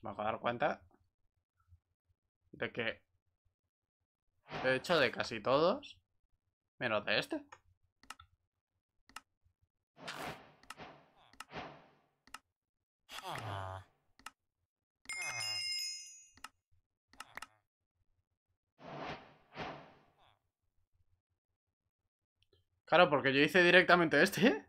Vamos a dar cuenta de que he hecho de casi todos, menos de este. Claro, porque yo hice directamente este.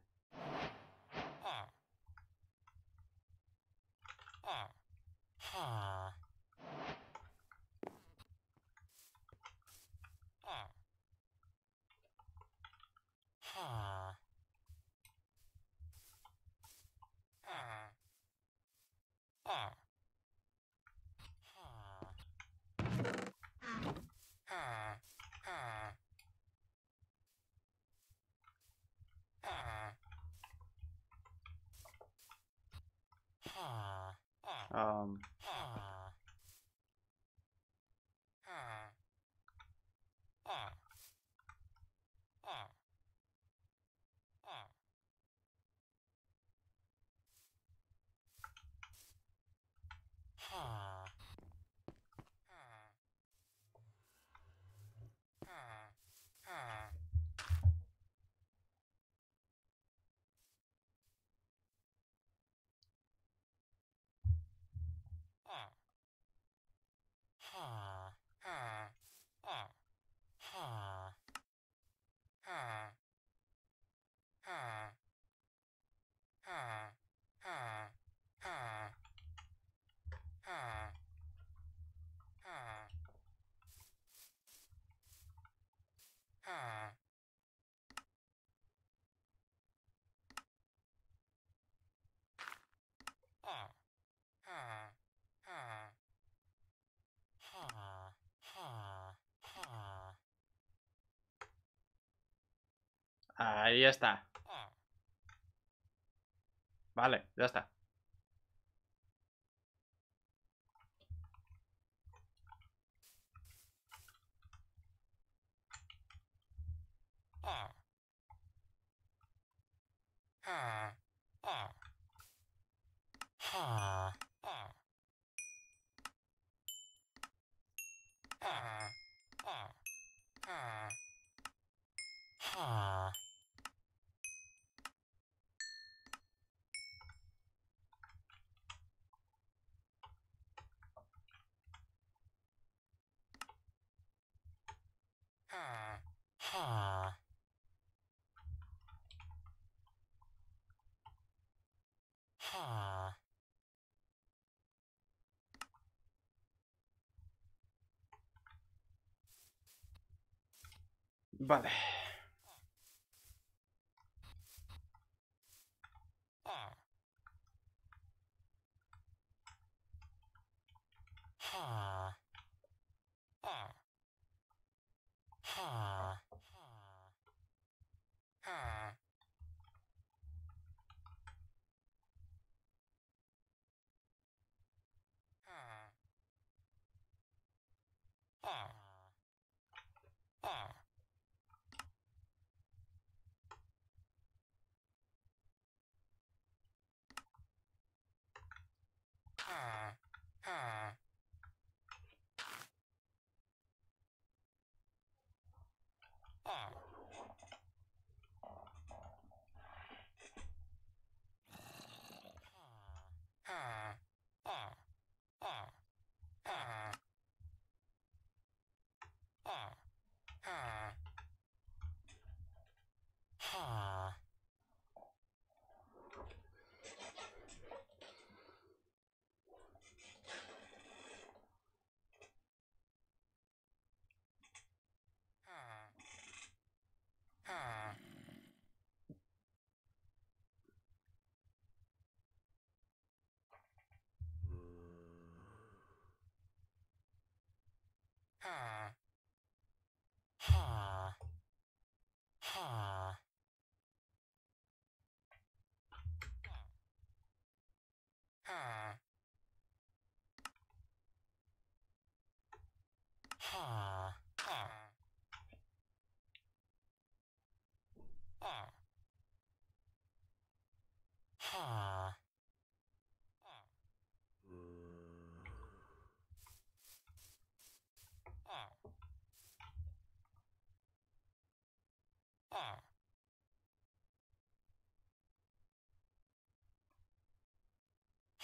Ahí está. Vale, ya está. Vale.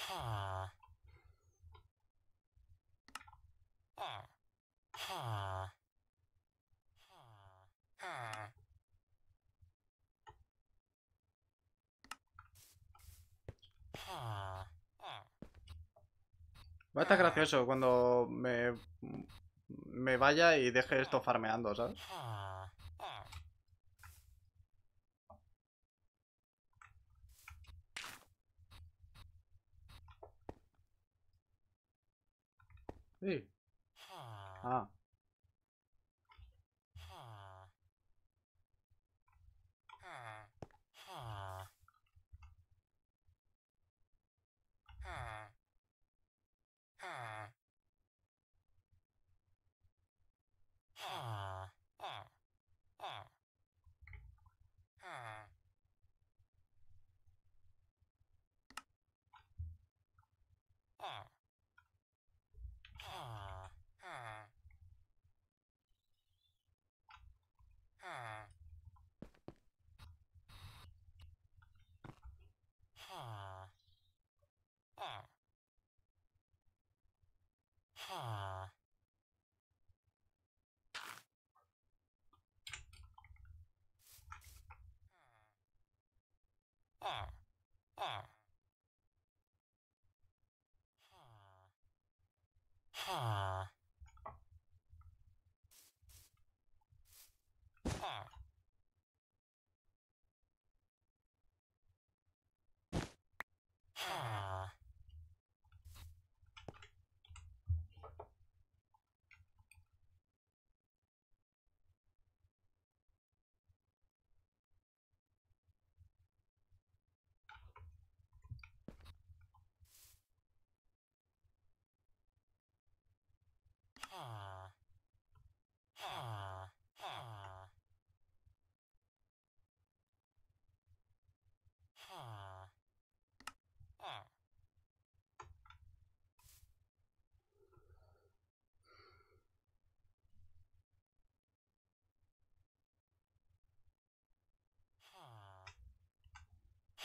Va a estar gracioso cuando me vaya y deje esto farmeando, ¿sabes? Sí. Ah.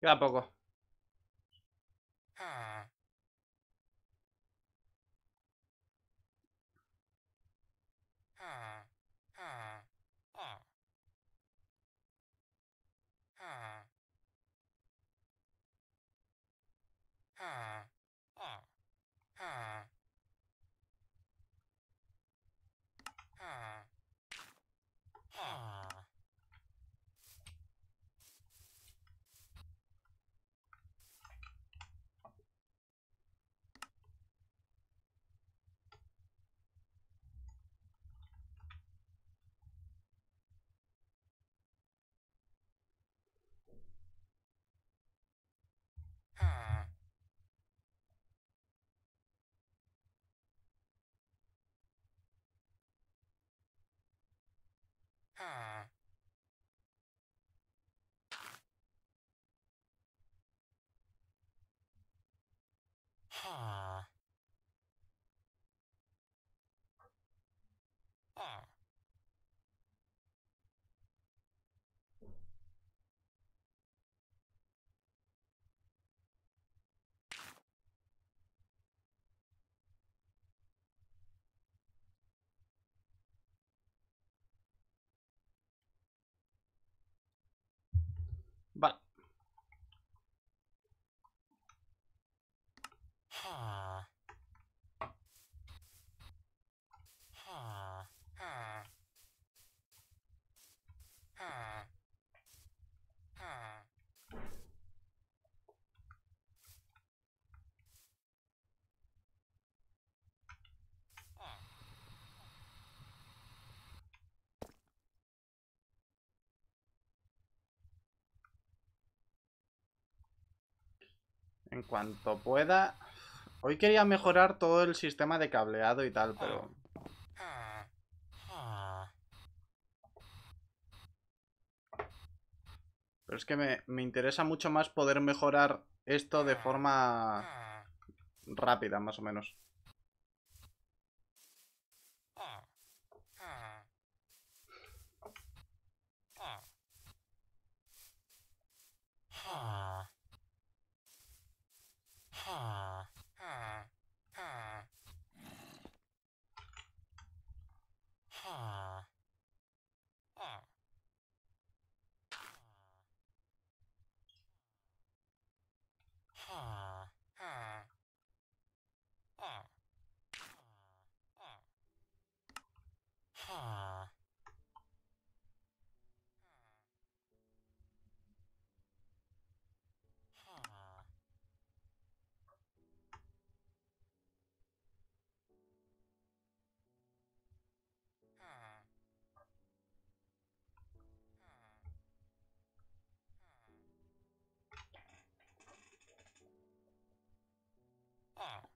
Queda poco. Ha. Ah. Vale. Ah. Ah. Ah. Ah. Ah. En cuanto pueda. Hoy quería mejorar todo el sistema de cableado y tal, pero... Pero es que me interesa mucho más poder mejorar esto de forma rápida, más o menos.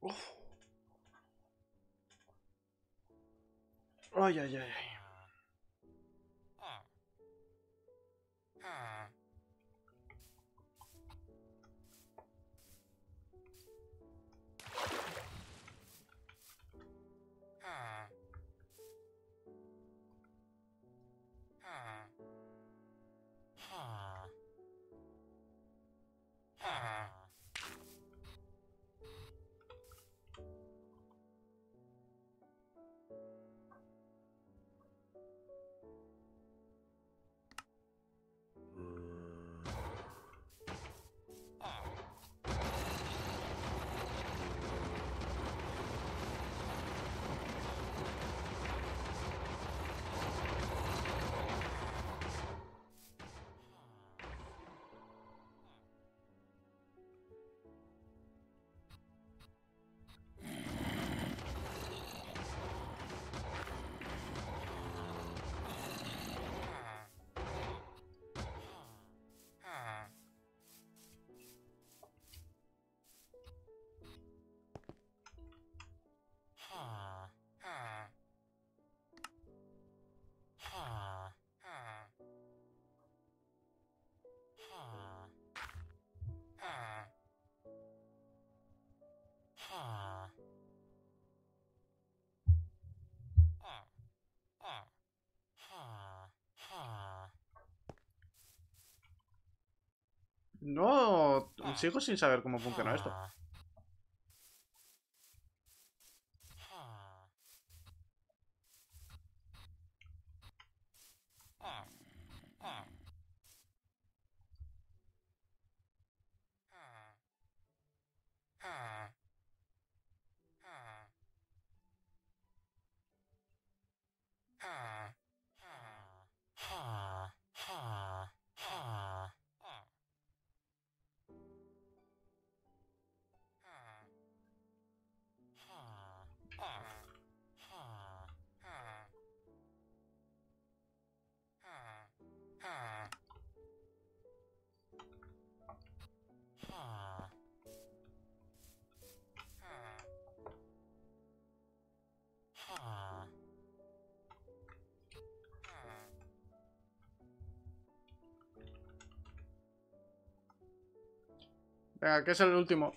Uf. Ay, ay, ay. No, sigo sin saber cómo funciona esto. Venga, que es el último.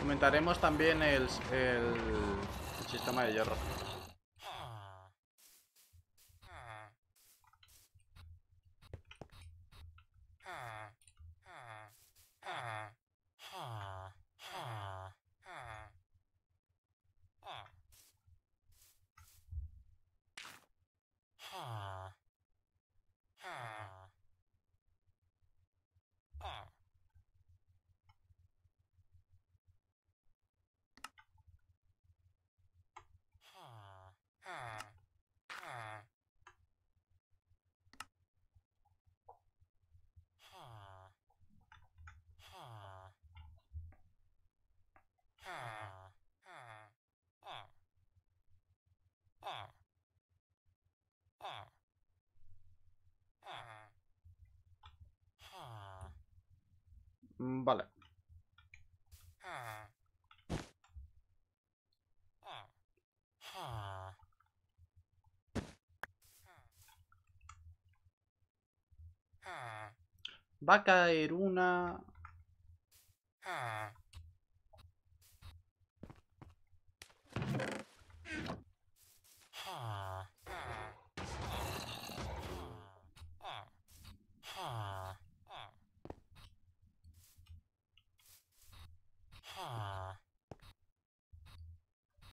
Comentaremos también el sistema de hierro. Vale. Va a caer una...